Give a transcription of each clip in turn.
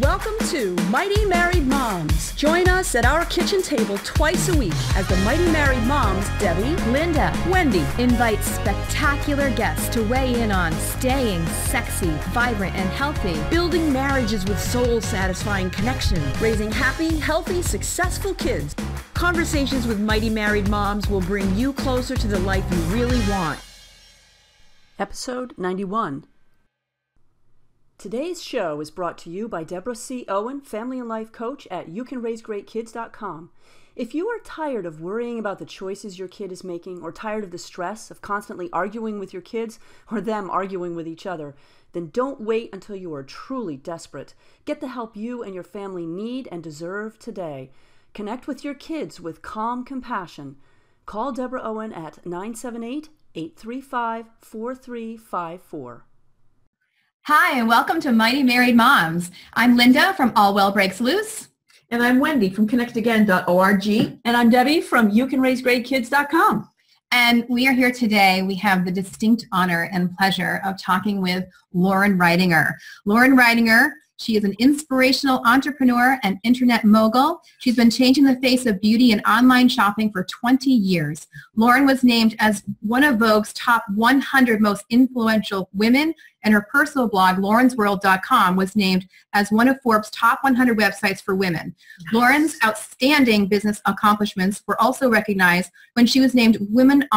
Welcome to Mighty Married Moms. Join us at our kitchen table twice a week as the Mighty Married Moms, Debbie, Linda, Wendy, invite spectacular guests to weigh in on staying sexy, vibrant, and healthy, building marriages with soul-satisfying connection, raising happy, healthy, successful kids. Conversations with Mighty Married Moms will bring you closer to the life you really want. Episode 91. Today's show is brought to you by Deborah C. Owen, family and life coach at youcanraisegreatkids.com. If you are tired of worrying about the choices your kid is making, or tired of the stress of constantly arguing with your kids or them arguing with each other, then don't wait until you are truly desperate. Get the help you and your family need and deserve today. Connect with your kids with calm compassion. Call Deborah Owen at 978-835-4354. Hi, and welcome to Mighty Married Moms. I'm Linda from All Well Breaks Loose. And I'm Wendy from connectagain.org. And I'm Debbie from youcanraisegreatkids.com. And we are here today. We have the distinct honor and pleasure of talking with Loren Ridinger. Loren Ridinger, she is an inspirational entrepreneur and internet mogul. She's been changing the face of beauty and online shopping for 20 years. Loren was named as one of Vogue's top 100 most influential women, and her personal blog, lorensworld.com, was named as one of Forbes' top 100 websites for women. Yes. Loren's outstanding business accomplishments were also recognized when she was named Women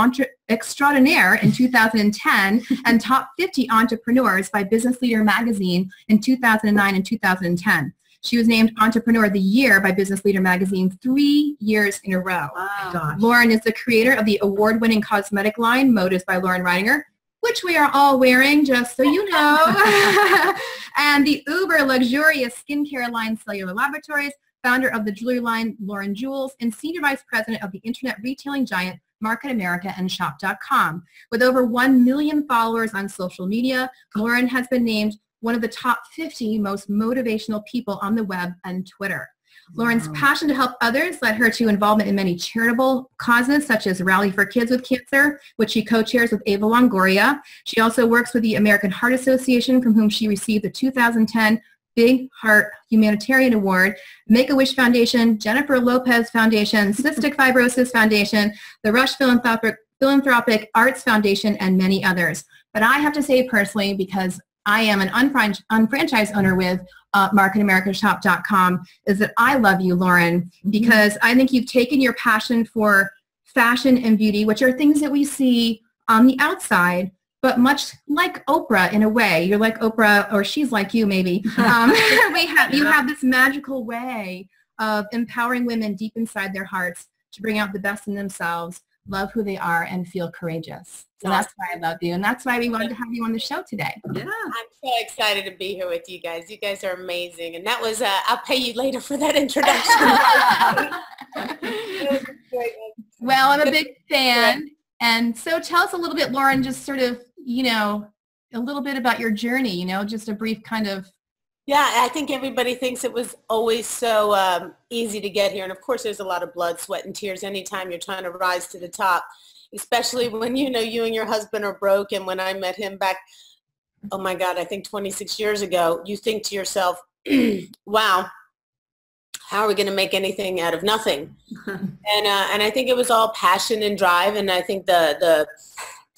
Extraordinaire in 2010 and Top 50 Entrepreneurs by Business Leader Magazine in 2009 and 2010. She was named Entrepreneur of the Year by Business Leader Magazine 3 years in a row. Wow. Loren is the creator of the award-winning cosmetic line, Modus by Loren Ridinger, which we are all wearing, just so you know, and the uber luxurious skincare line Cellular Laboratories, founder of the jewelry line Loren Jewels, and senior vice president of the internet retailing giant Market America and Shop.com. With over 1 million followers on social media, Loren has been named one of the top 50 most motivational people on the web and Twitter. Loren's passion to help others led her to involvement in many charitable causes, such as Rally for Kids with Cancer, which she co-chairs with Ava Longoria. She also works with the American Heart Association, from whom she received the 2010 Big Heart Humanitarian Award, Make-A-Wish Foundation, Jennifer Lopez Foundation, Cystic Fibrosis Foundation, the Rush Philanthropic Arts Foundation, and many others. But I have to say personally, because I am an unfranchised owner with MarketAmericaShop.com, is that I love you, Loren, because I think you've taken your passion for fashion and beauty, which are things that we see on the outside, but much like Oprah in a way. You're like Oprah, or she's like you maybe. You have this magical way of empowering women deep inside their hearts to bring out the best in themselves, love who they are, and feel courageous. So that's why I love you, and that's why we wanted to have you on the show today. Yeah. I'm so excited to be here with you guys. You guys are amazing, and that was, I'll pay you later for that introduction. Well, I'm a big fan, and so tell us a little bit, Loren, just sort of, you know, a little bit about your journey, you know, just a brief kind of. Yeah, I think everybody thinks it was always so easy to get here. And of course, there's a lot of blood, sweat, and tears anytime you're trying to rise to the top, especially when, you know, you and your husband are broke. And when I met him back, oh my God, I think 26 years ago, you think to yourself, wow, how are we going to make anything out of nothing? And I think it was all passion and drive. And I think the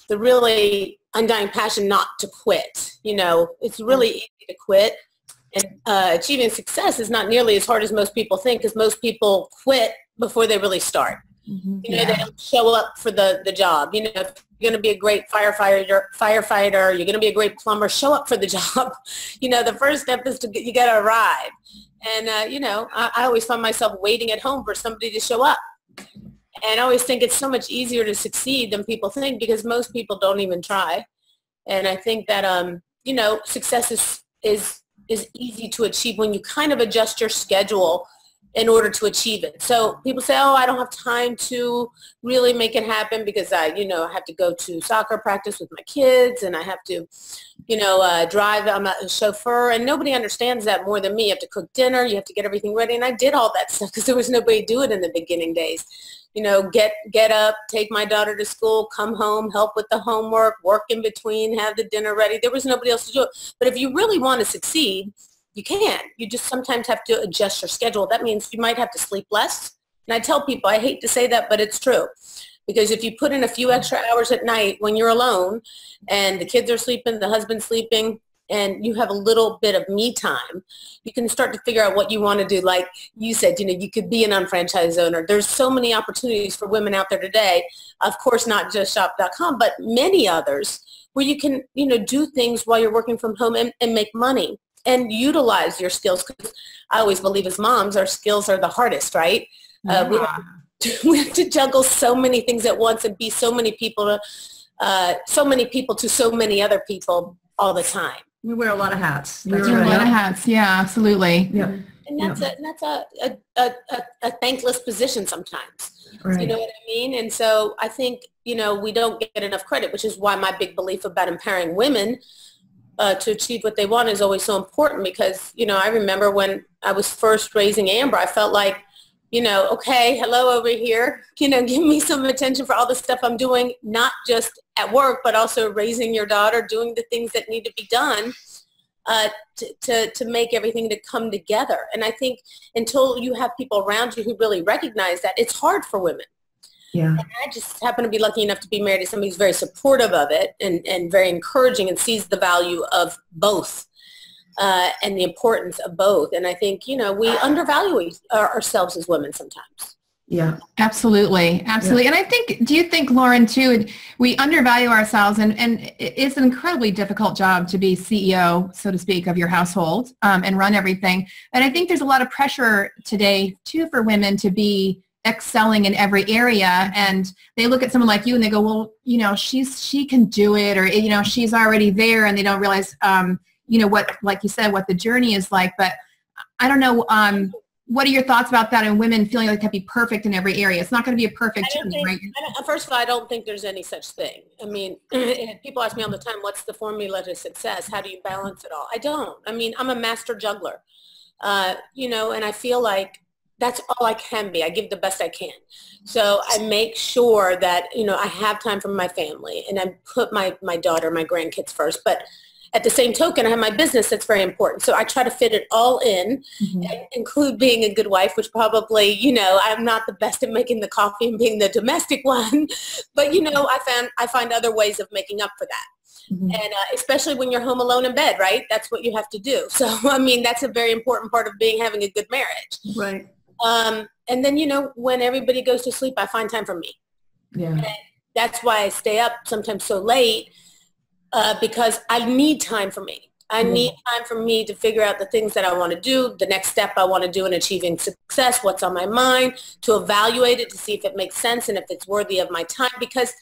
really undying passion not to quit. You know, it's really easy to quit. And achieving success is not nearly as hard as most people think, because most people quit before they really start. You know, they don't show up for the job. You know, if you're going to be a great firefighter, you're going to be a great plumber, show up for the job. You know, the first step is you got to arrive. And, you know, I always find myself waiting at home for somebody to show up. And I always think it's so much easier to succeed than people think, because most people don't even try. And I think that, you know, success is easy to achieve when you kind of adjust your schedule in order to achieve it. So people say, oh, I don't have time to really make it happen because I, you know, have to go to soccer practice with my kids, and I have to, you know, drive. I'm a chauffeur, and nobody understands that more than me. You have to cook dinner. You have to get everything ready. And I did all that stuff because there was nobody to do it in the beginning days. You know, get up, take my daughter to school, come home, help with the homework, work in between, have the dinner ready. There was nobody else to do it. But if you really want to succeed, you can. You just sometimes have to adjust your schedule. That means you might have to sleep less. And I tell people, I hate to say that, but it's true. Because if you put in a few extra hours at night when you're alone and the kids are sleeping, the husband's sleeping, and you have a little bit of me time, you can start to figure out what you want to do. Like you said, you know, you could be an unfranchised owner. There's so many opportunities for women out there today, of course, not just Shop.com, but many others where you can, you know, do things while you're working from home and make money and utilize your skills. Because I always believe as moms, our skills are the hardest, right? Yeah. We have to juggle so many things at once and be so many people to so many other people all the time. We wear a lot of hats. We wear a lot of hats. Yeah, absolutely. Yeah. And that's a thankless position sometimes. Right. You know what I mean? And so I think, you know, we don't get enough credit, which is why my big belief about empowering women to achieve what they want is always so important. Because, you know, I remember when I was first raising Amber, I felt like, you know, okay, hello over here, you know, give me some attention for all the stuff I'm doing, not just at work, but also raising your daughter, doing the things that need to be done to make everything to come together. And I think until you have people around you who really recognize that, it's hard for women. Yeah. And I just happen to be lucky enough to be married to somebody who's very supportive of it and very encouraging and sees the value of both. And the importance of both. And I think, you know, we undervalue ourselves as women sometimes. Yeah, absolutely. Absolutely. Yeah. And I think, do you think, Loren, too, we undervalue ourselves, and it's an incredibly difficult job to be CEO, so to speak, of your household and run everything. And I think there's a lot of pressure today, too, for women to be excelling in every area, and they look at someone like you and they go, well, you know, she can do it, or, you know, she's already there, and they don't realize, you know, what, like you said, what the journey is like. But I don't know, what are your thoughts about that and women feeling like they have to be perfect in every area? It's not going to be a perfect journey, right? First of all, I don't think there's any such thing. I mean, people ask me all the time, what's the formula to success? How do you balance it all? I don't. I mean, I'm a master juggler, you know, and I feel like that's all I can be. I give the best I can. So I make sure that, you know, I have time for my family, and I put my daughter, my grandkids first. But at the same token, I have my business that's very important. So I try to fit it all in, and include being a good wife, which probably, you know, I'm not the best at making the coffee and being the domestic one. But, you know, I find other ways of making up for that. Mm-hmm. And especially when you're home alone in bed, right? That's what you have to do. So, I mean, that's a very important part of having a good marriage. Right. And then, you know, when everybody goes to sleep, I find time for me. Yeah. And that's why I stay up sometimes so late. Because I need time for me. I need time for me to figure out the things that I want to do, the next step I want to do in achieving success, what's on my mind, to evaluate it, to see if it makes sense and if it's worthy of my time. Because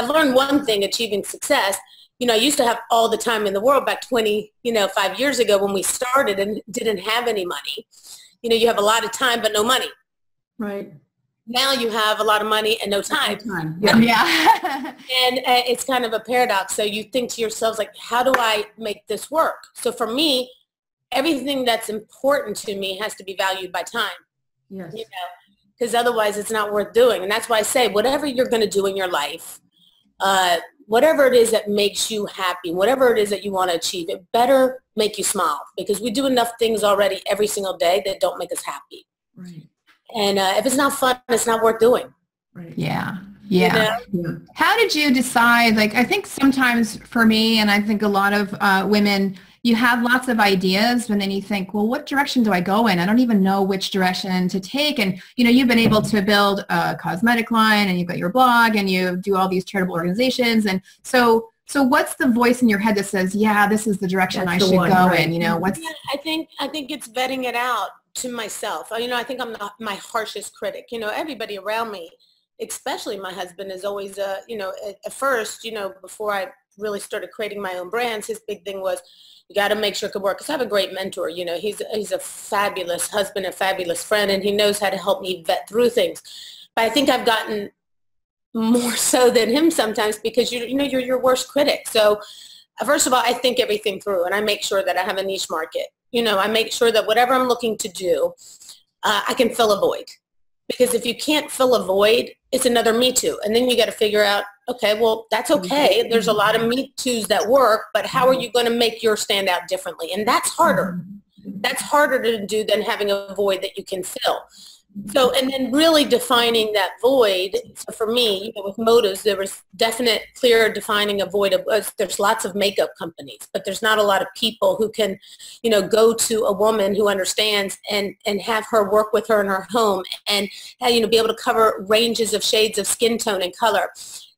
I've learned one thing, achieving success, you know, I used to have all the time in the world back 5 years ago when we started and didn't have any money. You know, you have a lot of time but no money. Right. Now you have a lot of money and no time. Yeah. Yeah. And it's kind of a paradox. So you think to yourselves, like, how do I make this work? So for me, everything that's important to me has to be valued by time. Yes. You know, because otherwise it's not worth doing. And that's why I say, whatever you're going to do in your life, whatever it is that makes you happy, whatever it is that you want to achieve, it better make you smile. Because we do enough things already every single day that don't make us happy. Right. And if it's not fun, it's not worth doing. Right. Yeah. Yeah. You know? How did you decide? Like, I think sometimes for me, and I think a lot of women, you have lots of ideas, but then you think, well, what direction do I go in? I don't even know which direction to take. And, you know, you've been able to build a cosmetic line, and you've got your blog, and you do all these charitable organizations. And so what's the voice in your head that says, yeah, this is the direction I should go in? You know, what's? Yeah, I think it's vetting it out. To myself, you know, I think I'm not my harshest critic. You know, everybody around me, especially my husband, is always, you know, at first, you know, before I really started creating my own brands, his big thing was, you got to make sure it could work. Because I have a great mentor. You know, he's a fabulous husband, a fabulous friend, and he knows how to help me vet through things. But I think I've gotten more so than him sometimes, because you know, you're your worst critic. So first of all, I think everything through, and I make sure that I have a niche market. You know, I make sure that whatever I'm looking to do, I can fill a void. Because if you can't fill a void, it's another Me Too. And then you got to figure out, okay, well, that's okay. There's a lot of Me Too's that work, but how are you going to make yours stand out differently? And that's harder. that's harder to do than having a void that you can fill. So, and then really defining that void. So for me, you know, with Modus, there was definite, clear defining a void. There's lots of makeup companies, but there's not a lot of people who can, you know, go to a woman who understands and have her work with her in her home and, you know, be able to cover ranges of shades of skin tone and color.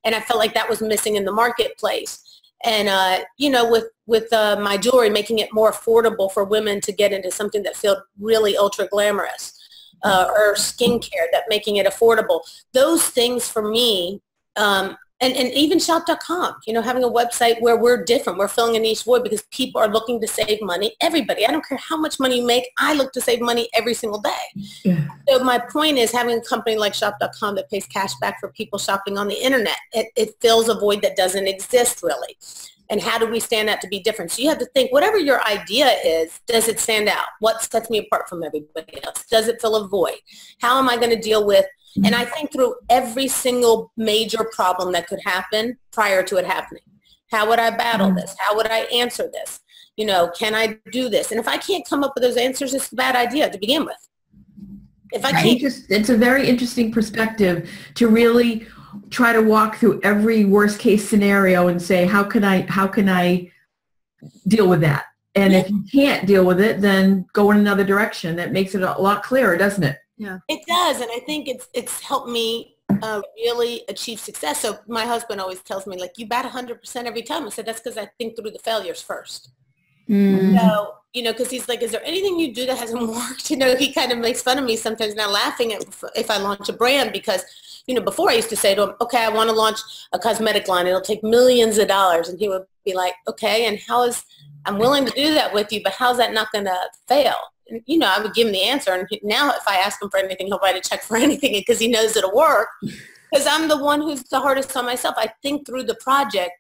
And I felt like that was missing in the marketplace. And, you know, with my jewelry, making it more affordable for women to get into something that felt really ultra glamorous. Or skincare, that making it affordable. Those things for me, and even Shop.com, you know, having a website where we're different. We're filling a niche void because people are looking to save money. Everybody, I don't care how much money you make, I look to save money every single day. Yeah. So my point is having a company like Shop.com that pays cash back for people shopping on the internet, it fills a void that doesn't exist really. And how do we stand out to be different? So you have to think, whatever your idea is, does it stand out? What sets me apart from everybody else? Does it fill a void? How am I going to deal with? And I think through every single major problem that could happen prior to it happening. How would I battle this? How would I answer this? You know, can I do this? And if I can't come up with those answers, it's a bad idea to begin with. If I can't, it's a very interesting perspective to really try to walk through every worst case scenario and say, how can I deal with that? And if you can't deal with it, then go in another direction. That makes it a lot clearer, doesn't it? Yeah, it does. And I think it's helped me really achieve success. So my husband always tells me, like, you bat 100% every time. I said, that's because I think through the failures first. So, you know, because he's like, is there anything you do that hasn't worked? You know, he kind of makes fun of me sometimes now, laughing at if I launch a brand, because, you know, before I used to say to him, okay, I want to launch a cosmetic line, it'll take millions of dollars, and he would be like, okay, and I'm willing to do that with you, but how's that not going to fail? And, you know, I would give him the answer, and now if I ask him for anything, he'll write a check for anything because he knows it'll work, because I'm the one who's the hardest on myself. I think through the project,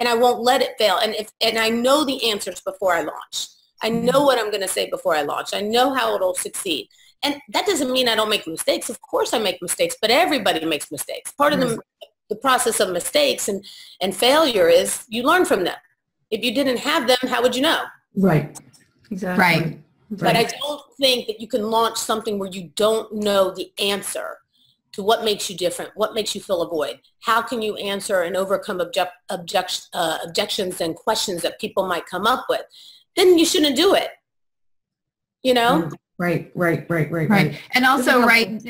and I won't let it fail. And I know the answers before I launch. I know what I'm going to say before I launch. I know how it'll succeed. And that doesn't mean I don't make mistakes. Of course I make mistakes, but everybody makes mistakes. Part of the process of mistakes and failure is you learn from them. If you didn't have them, how would you know? Right. Exactly. Right. But I don't think that you can launch something where you don't know the answer to what makes you different, what makes you fill a void, how can you answer and overcome objections and questions that people might come up with, then you shouldn't do it, you know? Right. And also, right,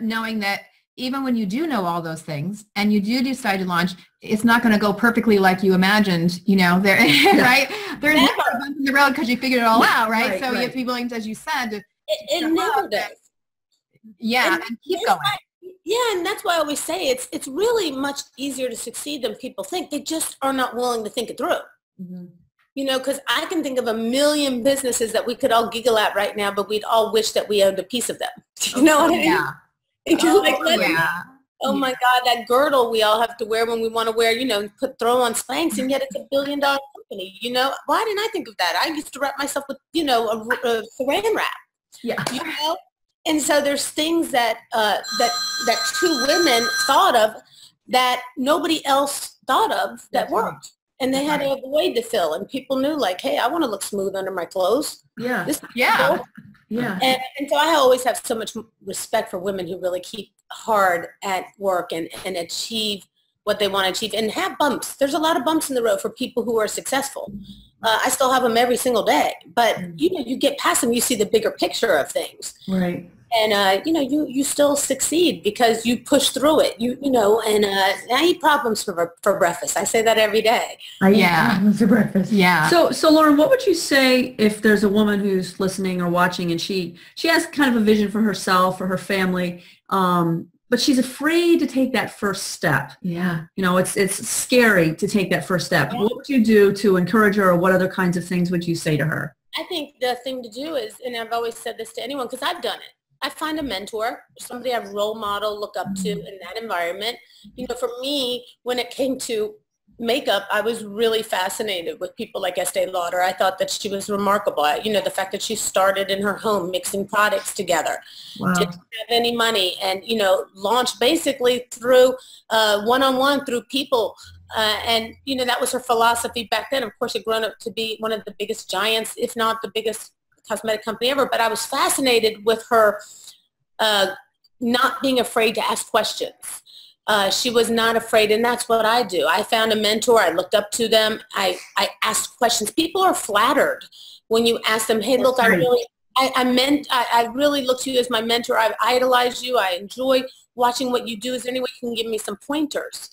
knowing that even when you do know all those things and you do decide to launch, it's not going to go perfectly like you imagined, you know, there, right? There's never a bump in the road because you figured it all out, right? So you have to be willing, as you said, it never does. Yeah, and keep going. Yeah, and that's why I always say it's really much easier to succeed than people think. They just are not willing to think it through. You know, because I can think of a million businesses that we could all giggle at right now, but we'd all wish that we owned a piece of them. You know what I mean? Yeah. Oh my God, that girdle we all have to wear when we want to wear, you know, throw on Spanx, and yet it's a $1 billion company. You know, why didn't I think of that? I used to wrap myself with, you know, a saran wrap. Yeah. You know? And so there's things that that two women thought of that nobody else thought of that worked, and they had a void to fill. And people knew, like, hey, I want to look smooth under my clothes. Yeah, And so I always have so much respect for women who really keep hard at work and achieve what they want to achieve and have bumps. There's a lot of bumps in the road for people who are successful. I still have them every single day, but you know, you get past them, you see the bigger picture of things, right? And you know, you still succeed because you push through it. You know, and I eat problems for breakfast. I say that every day. I eat problems for breakfast. Yeah. So Loren, what would you say if there's a woman who's listening or watching and she has kind of a vision for herself or her family, but she's afraid to take that first step. Yeah. You know, it's scary to take that first step. What would you do to encourage her, or what other kinds of things would you say to her? I think the thing to do is, and I've always said this to anyone because I've done it, I find a mentor, somebody I role model, look up to in that environment. You know, for me, when it came to makeup, I was really fascinated with people like Estée Lauder. I thought that she was remarkable. You know, the fact that she started in her home mixing products together, didn't have any money, and, you know, launched basically through one-on-one through people. And, you know, that was her philosophy back then. Of course, it grown up to be one of the biggest giants, if not the biggest cosmetic company ever, but I was fascinated with her not being afraid to ask questions. She was not afraid, and that's what I do. I found a mentor. I looked up to them. I asked questions. People are flattered when you ask them, hey, look, I really look to you as my mentor. I've idolized you. I enjoy watching what you do. Is there any way you can give me some pointers?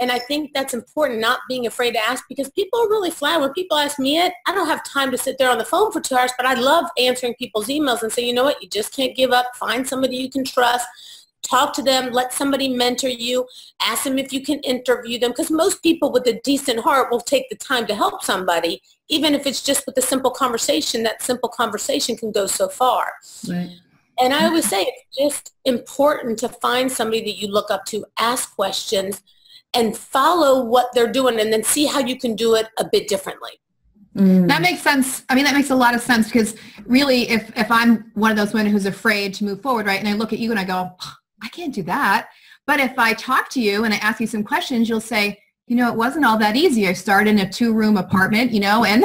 And I think that's important, not being afraid to ask, because people are really flattered. When people ask me it, I don't have time to sit there on the phone for 2 hours, but I love answering people's emails and say, you know what, you just can't give up. Find somebody you can trust. Talk to them. Let somebody mentor you. Ask them if you can interview them, because most people with a decent heart will take the time to help somebody, even if it's just with a simple conversation. That simple conversation can go so far. Right. And I always say it's just important to find somebody that you look up to, ask questions, and follow what they're doing, and then see how you can do it a bit differently. Mm. That makes sense. I mean, that makes a lot of sense, because really if I'm one of those women who's afraid to move forward, right, and I look at you and I go, I can't do that. But if I talk to you and I ask you some questions, you'll say, you know, it wasn't all that easy. I started in a 2-room apartment, you know, and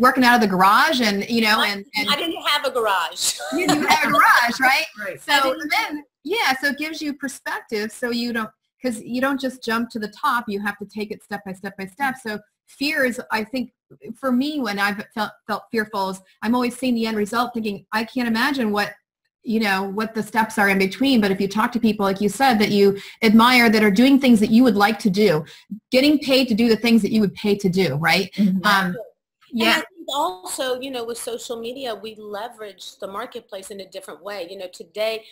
working out of the garage, and, you know, and I didn't have a garage. You didn't have a garage, right? Right. So then, yeah, so it gives you perspective, so you don't, because you don't just jump to the top, you have to take it step by step by step. So fear is, I think, for me, when I've felt fearful, is I'm always seeing the end result thinking, I can't imagine what, you know, what the steps are in between. But if you talk to people, like you said, that you admire, that are doing things that you would like to do, getting paid to do the things that you would pay to do, right? Mm-hmm. Yeah. And I think also, you know, with social media, we leverage the marketplace in a different way. You know, today,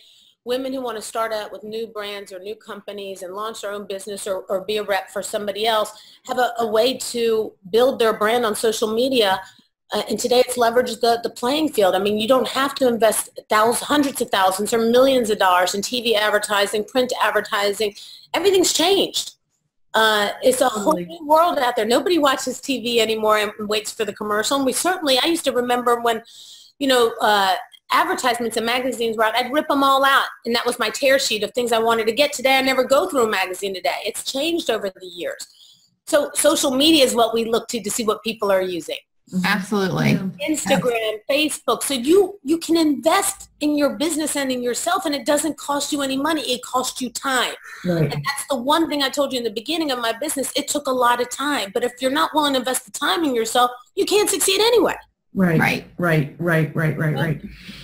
women who want to start out with new brands or new companies and launch their own business, or be a rep for somebody else, have a way to build their brand on social media. And today it's leveraged the playing field. I mean, you don't have to invest hundreds of thousands or millions of dollars in TV advertising, print advertising. Everything's changed. It's a whole new world out there. Nobody watches TV anymore and waits for the commercial. And we certainly, I used to remember when, you know, advertisements and magazines were out, I'd rip them all out. And that was my tear sheet of things I wanted to get. Today, I never go through a magazine today. It's changed over the years. So social media is what we look to see what people are using. Absolutely. Instagram, Facebook. So you can invest in your business and in yourself, and it doesn't cost you any money. It costs you time. Right. And that's the one thing I told you in the beginning of my business. It took a lot of time. But if you're not willing to invest the time in yourself, you can't succeed anyway. Right, right, right, right, right, right, right.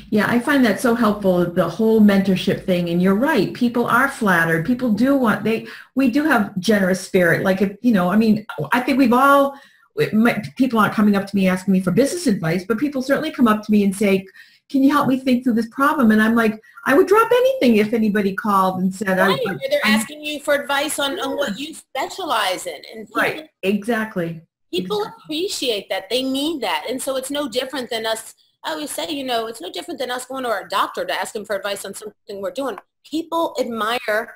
Yeah, I find that so helpful, the whole mentorship thing. And you're right, people are flattered. People do want, we do have generous spirit. Like, if, you know, I mean, I think we've all, people aren't coming up to me asking me for business advice, but people certainly come up to me and say, can you help me think through this problem? And I'm like, I would drop anything if anybody called and said, right. They're asking you for advice on what you specialize in. And right, exactly. People appreciate that. They need that. And so it's no different than us. I always say, you know, it's no different than us going to our doctor to ask him for advice on something we're doing. People admire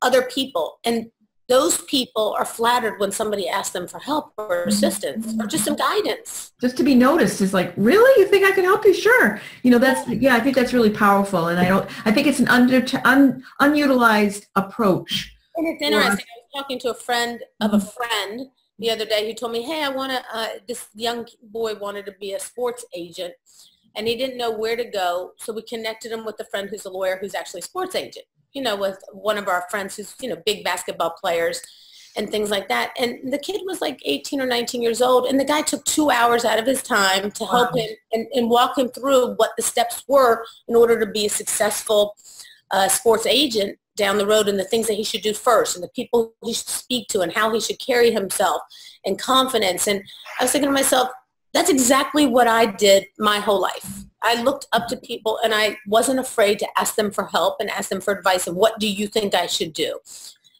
other people, and those people are flattered when somebody asks them for help or assistance or just some guidance. Just to be noticed is like, really? You think I can help you? Sure. You know, that's, yeah, I think that's really powerful. And I think it's an unutilized approach. And it's interesting. I was talking to a friend of a friend the other day who told me, hey, I want to, this young boy wanted to be a sports agent, and he didn't know where to go. So we connected him with a friend who's a lawyer, who's actually a sports agent, you know, with one of our friends who's, you know, big basketball players and things like that. And the kid was like 18 or 19 years old, and the guy took 2 hours out of his time to help him and walk him through what the steps were in order to be a successful sports agent down the road, and the things that he should do first, and the people he should speak to, and how he should carry himself, and confidence. And I was thinking to myself, that's exactly what I did my whole life. I looked up to people, and I wasn't afraid to ask them for help and ask them for advice and what do you think I should do.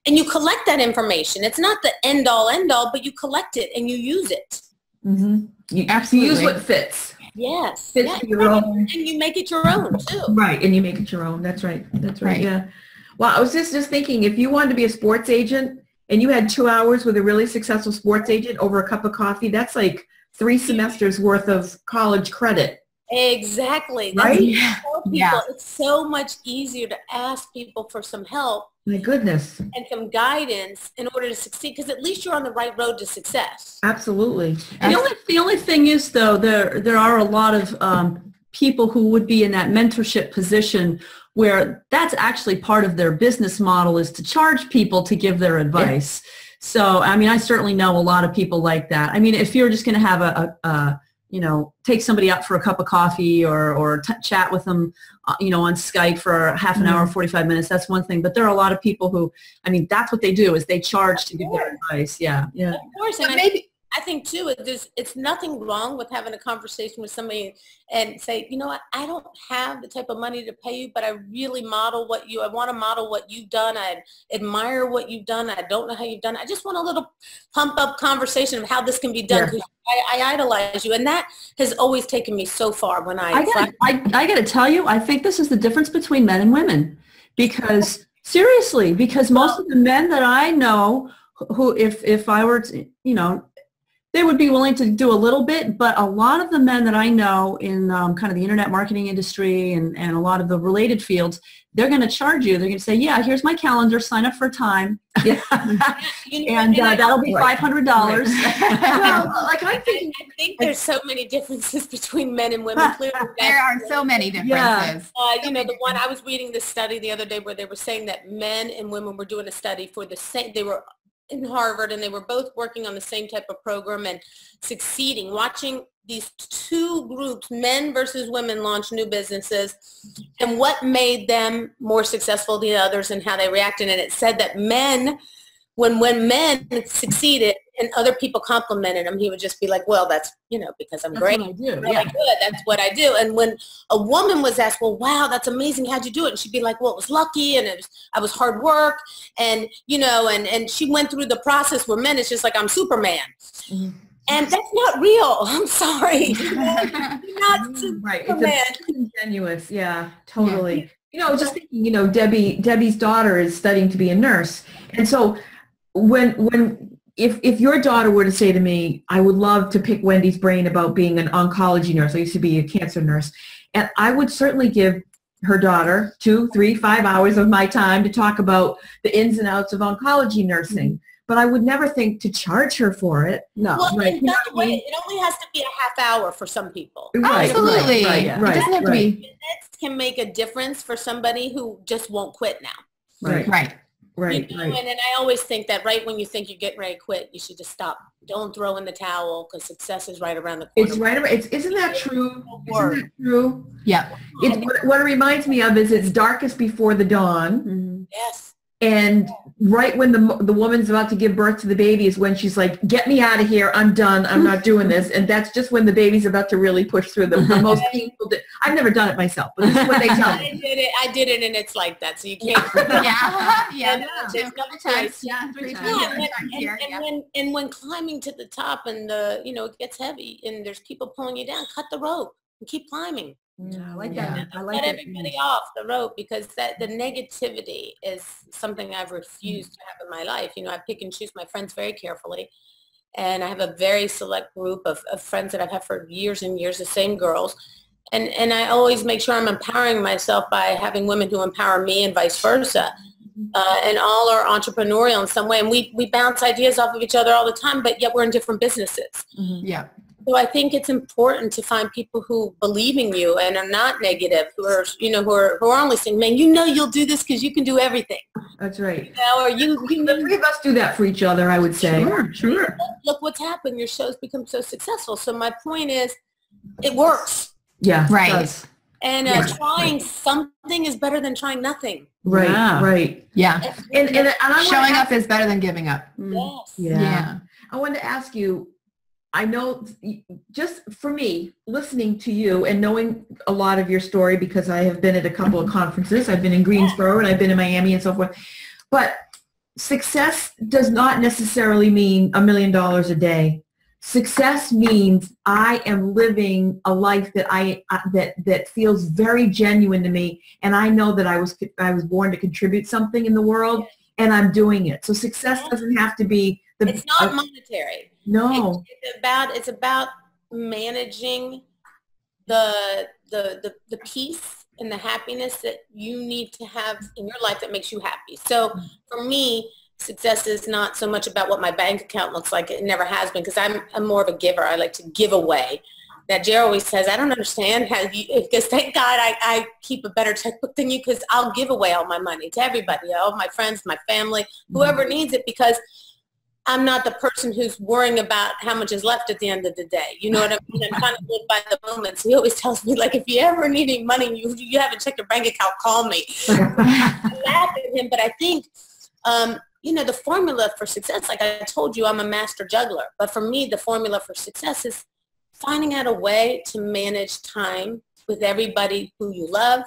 And you collect that information. It's not the end all, but you collect it and you use it. Mm-hmm. You absolutely use what fits. Yes. Fits your own. And you make it your own too. Right. And you make it your own. That's right. That's right. Yeah. Well, I was just thinking, if you wanted to be a sports agent and you had 2 hours with a really successful sports agent over a cup of coffee, that's like 3 semesters worth of college credit. Exactly. That's right? Tell people. Yeah. It's so much easier to ask people for some help. My goodness. And some guidance in order to succeed, because at least you're on the right road to success. Absolutely. And the only thing is, though, there are a lot of people who would be in that mentorship position where that's actually part of their business model, is to charge people to give their advice. Yeah. So, I mean, I certainly know a lot of people like that. I mean, if you're just going to have a you know, take somebody out for a cup of coffee or chat with them, you know, on Skype for half an hour, 45 minutes, that's one thing. But there are a lot of people who, I mean, that's what they do, is they charge to give their advice. Yeah. Yeah. Of course. And I think, too, it's nothing wrong with having a conversation with somebody and say, you know what, I don't have the type of money to pay you, but I really I want to model what you've done. I admire what you've done. I don't know how you've done it. I just want a little pump-up conversation of how this can be done. Yeah. 'Cause I idolize you. And that has always taken me so far when I got to tell you, I think this is the difference between men and women. Because, seriously, because most of the men that I know who, if I were to, you know, they would be willing to do a little bit, but a lot of the men that I know in kind of the internet marketing industry and a lot of the related fields, they're going to charge you. They're going to say, yeah, here's my calendar, sign up for a time. Yeah. and that'll be $500. Well, like I think there's so many differences between men and women. There are so many differences. Yeah. You know, the one I was reading this study the other day where they were saying that men and women were doing a study for the same, they were in Harvard, and they were both working on the same type of program and succeeding, watching these two groups, men versus women, launch new businesses and what made them more successful than others and how they reacted. And it said that men, when men succeeded and other people complimented him, he would just be like, well, that's, you know, because I'm great. That's what I do. Yeah. Good. That's what I do. And when a woman was asked, well, wow, that's amazing, how'd you do it? And she'd be like, well, it was lucky, and I was hard work, and, you know, and she went through the process, where men, it's just like, I'm Superman. Mm-hmm. And that's not real. I'm sorry. Not Superman. Right. It's disingenuous. Yeah, totally. Yeah. You know, just thinking, you know, Debbie's daughter is studying to be a nurse. And so if your daughter were to say to me, I would love to pick Wendy's brain about being an oncology nurse. I used to be a cancer nurse. And I would certainly give her daughter 2, 3, 5 hours of my time to talk about the ins and outs of oncology nursing. Mm-hmm. But I would never think to charge her for it. No. Well, right. In that way, it only has to be a half hour for some people. Right, absolutely. Right, yeah. Right, it doesn't have to be. Minutes can make a difference for somebody who just won't quit now. Right. Right. Right, you know, right. And I always think that right when you think you're getting ready to quit, you should just stop. Don't throw in the towel, because success is right around the corner. It's right around. Isn't that true? Isn't that true? Yeah. What it reminds me of is it's darkest before the dawn. Mm-hmm. Yes. And right when the woman's about to give birth to the baby is when she's like, get me out of here, I'm done, I'm not doing this. And that's just when the baby's about to really push through them. The most people do. I've never done it myself, but this is what they tell me. I did it, and it's like that, so you can't. Yeah, yeah. And when climbing to the top and you know, it gets heavy and there's people pulling you down, cut the rope and keep climbing. Yeah, I like that. Yeah. I like that. Cut everybody off the rope, because the negativity is something I've refused to have in my life. You know, I pick and choose my friends very carefully, and I have a very select group of friends that I've had for years and years, the same girls. And I always make sure I'm empowering myself by having women who empower me and vice versa. And all are entrepreneurial in some way, and we bounce ideas off of each other all the time, but yet we're in different businesses. Mm-hmm. Yeah. So I think it's important to find people who believe in you and are not negative, who are, you know, who are only saying, man, you know, you'll do this because you can do everything. That's right. You know, or you the three of us do that for each other, I would say. Sure, sure. Look what's happened. Your show's become so successful. So my point is, it works. Yeah, right. It does. And trying something is better than trying nothing. Right, yeah. Right. Yeah. And showing up is better than giving up. Yes. Yeah. Yeah. I wanted to ask you, I know, just for me, listening to you and knowing a lot of your story, because I have been at a couple of conferences. I've been in Greensboro and I've been in Miami and so forth. But success does not necessarily mean $1 million a day. Success means I am living a life that that feels very genuine to me, and I know that I was born to contribute something in the world, and I'm doing it. So success doesn't have to be the. It's not monetary. No. It's about managing the peace and the happiness that you need to have in your life that makes you happy. So for me, success is not so much about what my bank account looks like. It never has been, because I'm more of a giver. I like to give away. Now, Jer always says, I don't understand how you, because thank God I keep a better checkbook than you, because I'll give away all my money to everybody, all my friends, my family, whoever needs it, because I'm not the person who's worrying about how much is left at the end of the day. You know what I mean? I'm trying to live by the moment. So he always tells me, like, if you ever need any money, you haven't checked your bank account, call me. I laugh at him, but I think, you know, the formula for success, like I told you, I'm a master juggler. But for me, the formula for success is finding out a way to manage time with everybody who you love,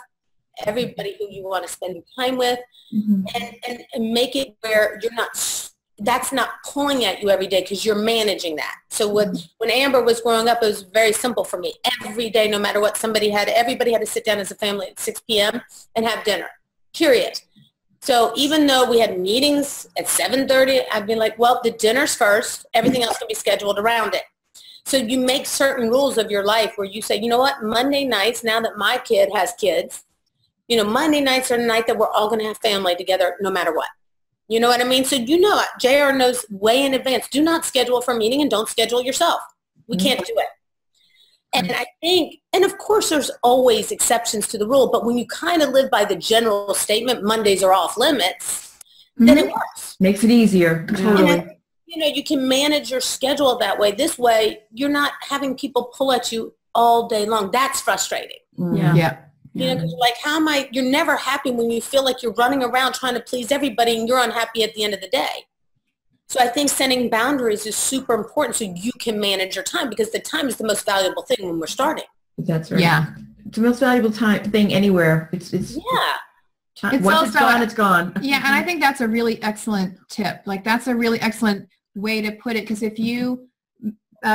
everybody who you want to spend your time with, and make it where you're not that's not pulling at you every day, because you're managing that. So when Amber was growing up, it was very simple for me. Every day, no matter what, everybody had to sit down as a family at 6 p.m. and have dinner, period. So even though we had meetings at 7:30, I'd be like, well, the dinner's first. Everything else can be scheduled around it. So you make certain rules of your life where you say, you know what, Monday nights, now that my kid has kids, you know, Monday nights are the night that we're all going to have family together no matter what. You know what I mean? So you know, JR knows way in advance. Do not schedule for a meeting, and don't schedule yourself. We can't do it. And I think, and of course there's always exceptions to the rule, but when you kind of live by the general statement, Mondays are off limits, then it works. Makes it easier. Totally. And I, you know, you can manage your schedule that way. This way, you're not having people pull at you all day long. That's frustrating. Yeah. You know, 'cause you're like, how am I? You're never happy when you feel like you're running around trying to please everybody, and you're unhappy at the end of the day. So I think setting boundaries is super important, so you can manage your time, because the time is the most valuable thing when we're starting. That's right. Yeah, it's the most valuable thing anywhere. It's once it's gone, it's gone. Yeah, and I think that's a really excellent tip. Like, that's a really excellent way to put it, because if you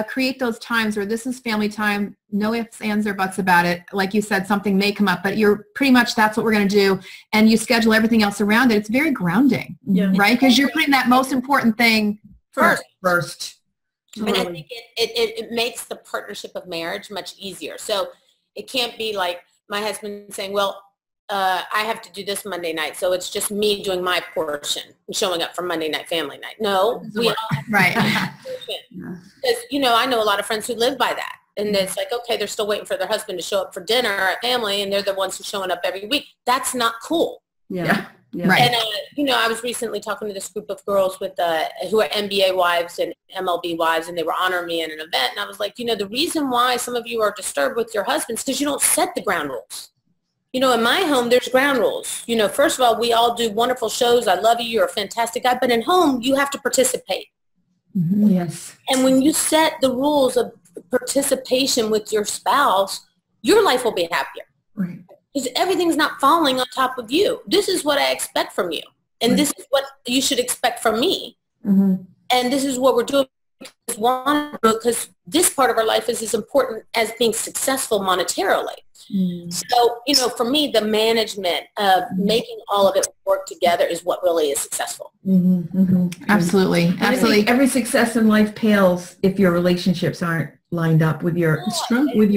create those times where this is family time, no ifs, ands, or buts about it. Like you said, something may come up, but you're pretty much, that's what we're going to do. And you schedule everything else around it. It's very grounding, right? Because you're putting that most important thing first. And I think it makes the partnership of marriage much easier. So it can't be like my husband saying, well, I have to do this Monday night, so it's just me doing my portion and showing up for Monday night family night. No, we all have to because, you know, I know a lot of friends who live by that, and it's like, okay, they're still waiting for their husband to show up for dinner at family, and they're the ones who are showing up every week. That's not cool. Yeah. And you know, I was recently talking to this group of girls with who are NBA wives and MLB wives, and they were honoring me in an event, and I was like, you know, the reason why some of you are disturbed with your husbands because you don't set the ground rules. You know, in my home, there's ground rules. You know, first of all, we all do wonderful shows. I love you. You're a fantastic guy. But in home, you have to participate. Yes. And when you set the rules of participation with your spouse, your life will be happier. Right. Because everything's not falling on top of you. This is what I expect from you. And this is what you should expect from me. And this is what we're doing because this part of our life is as important as being successful monetarily. So, you know, for me, the management of making all of it work together is what really is successful. Absolutely. Every success in life pales if your relationships aren't lined up with your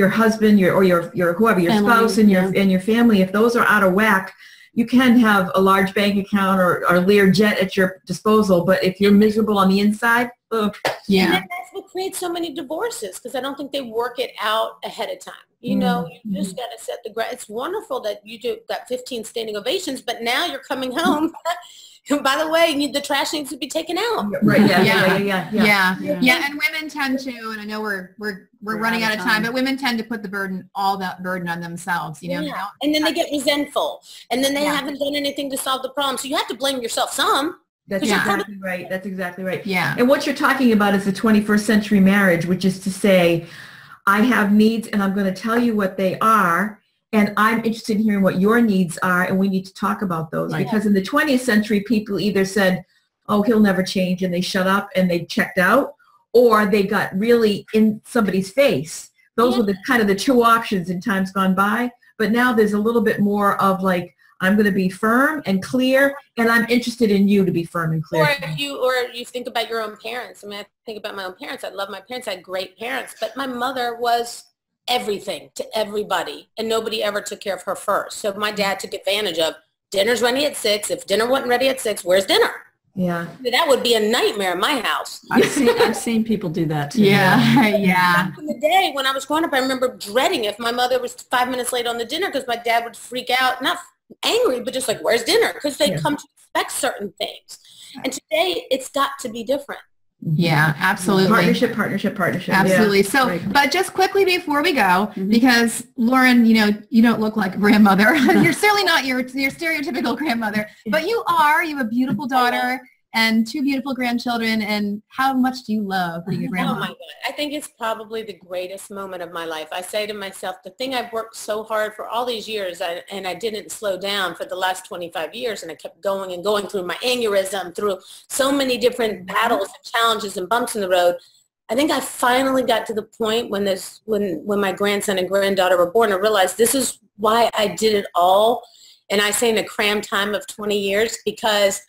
husband, or your whoever, your family, spouse, and your family. If those are out of whack, you can have a large bank account or Learjet at your disposal, but if you're miserable on the inside, and that's what creates so many divorces, because I don't think they work it out ahead of time. You know, you just got to set the ground. It's wonderful that you got 15 standing ovations, but now you're coming home. And by the way, the trash needs to be taken out. Yeah. And women tend to, and I know we're running out of time, but women tend to put the burden, all that burden on themselves, you know? Yeah. And then they get resentful, and then they haven't done anything to solve the problem. So you have to blame yourself some. That's exactly right. That's exactly right. Yeah. And what you're talking about is the 21st century marriage, which is to say, I have needs, and I'm going to tell you what they are. And I'm interested in hearing what your needs are, and we need to talk about those. Because in the 20th century, people either said, oh, he'll never change, and they shut up and they checked out, or they got really in somebody's face. Those were the kind of the two options in times gone by. But now there's a little bit more of like, I'm going to be firm and clear, and I'm interested in you to be firm and clear. Or you think about your own parents. I mean, I think about my own parents. I love my parents. I had great parents. But my mother was everything to everybody, and nobody ever took care of her first. So my dad took advantage of dinner's ready at 6. If dinner wasn't ready at 6, where's dinner? Yeah. That would be a nightmare in my house. I've seen people do that too. Yeah. Yeah. Back in the day when I was growing up, I remember dreading if my mother was 5 minutes late on the dinner because my dad would freak out, not angry, but just like, where's dinner? Because they come to expect certain things. And today it's got to be different. Yeah, absolutely. Partnership. Absolutely. Yeah. So, right. But just quickly before we go, because Loren, you know, you don't look like a grandmother. You're certainly not your stereotypical grandmother, but you are. You have a beautiful daughter and 2 beautiful grandchildren. And how much do you love being a grandma? Oh my God. I think it's probably the greatest moment of my life. I say to myself, the thing I've worked so hard for all these years, and I didn't slow down for the last 25 years, and I kept going and going through my aneurysm, through so many different battles and challenges and bumps in the road. I think I finally got to the point when my grandson and granddaughter were born, I realized this is why I did it all. And I say in a cram time of 20 years, because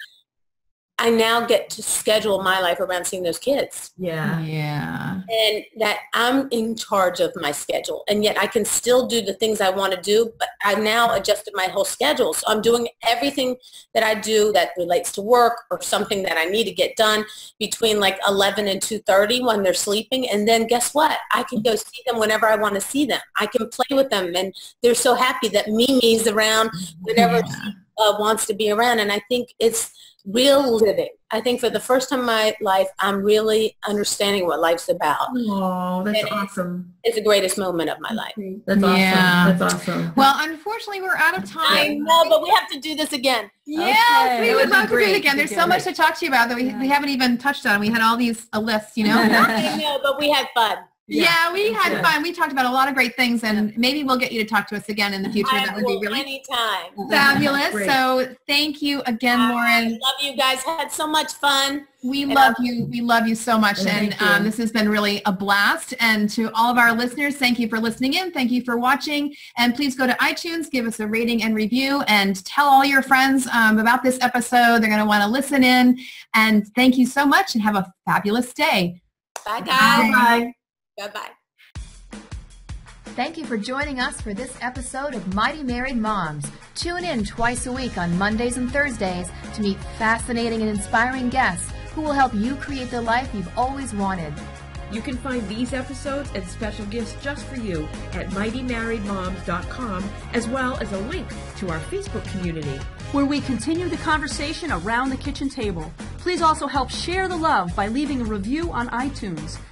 I now get to schedule my life around seeing those kids. Yeah. Yeah. And that I'm in charge of my schedule. And yet I can still do the things I want to do, but I've now adjusted my whole schedule. So I'm doing everything that I do that relates to work or something that I need to get done between like 11 and 2:30 when they're sleeping. And then guess what? I can go see them whenever I want to see them. I can play with them. And they're so happy that Mimi's around whenever she wants to be around. And I think it's real living. I think for the first time in my life, I'm really understanding what life's about. Oh, that's awesome. It's the greatest moment of my life. That's awesome. That's awesome. Well, unfortunately, we're out of time. No, but we have to do this again. Yes, okay. We would love to do it again. There's so much to talk to you about that we haven't even touched on. We had all these lists, you know. I know, but we had fun. Yeah, we had fun. We talked about a lot of great things, and maybe we'll get you to talk to us again in the future. That would be really anytime. Fabulous. So thank you again, Loren. I love you guys. I had so much fun. We love you. We love you so much. And this has been really a blast. And to all of our listeners, thank you for listening in. Thank you for watching. And please go to iTunes, give us a rating and review, and tell all your friends about this episode. They're going to want to listen in. And thank you so much, and have a fabulous day. Bye, guys. Bye. Bye-bye. Thank you for joining us for this episode of Mighty Married Moms. Tune in twice a week on Mondays and Thursdays to meet fascinating and inspiring guests who will help you create the life you've always wanted. You can find these episodes and special gifts just for you at MightyMarriedMoms.com, as well as a link to our Facebook community, where we continue the conversation around the kitchen table. Please also help share the love by leaving a review on iTunes.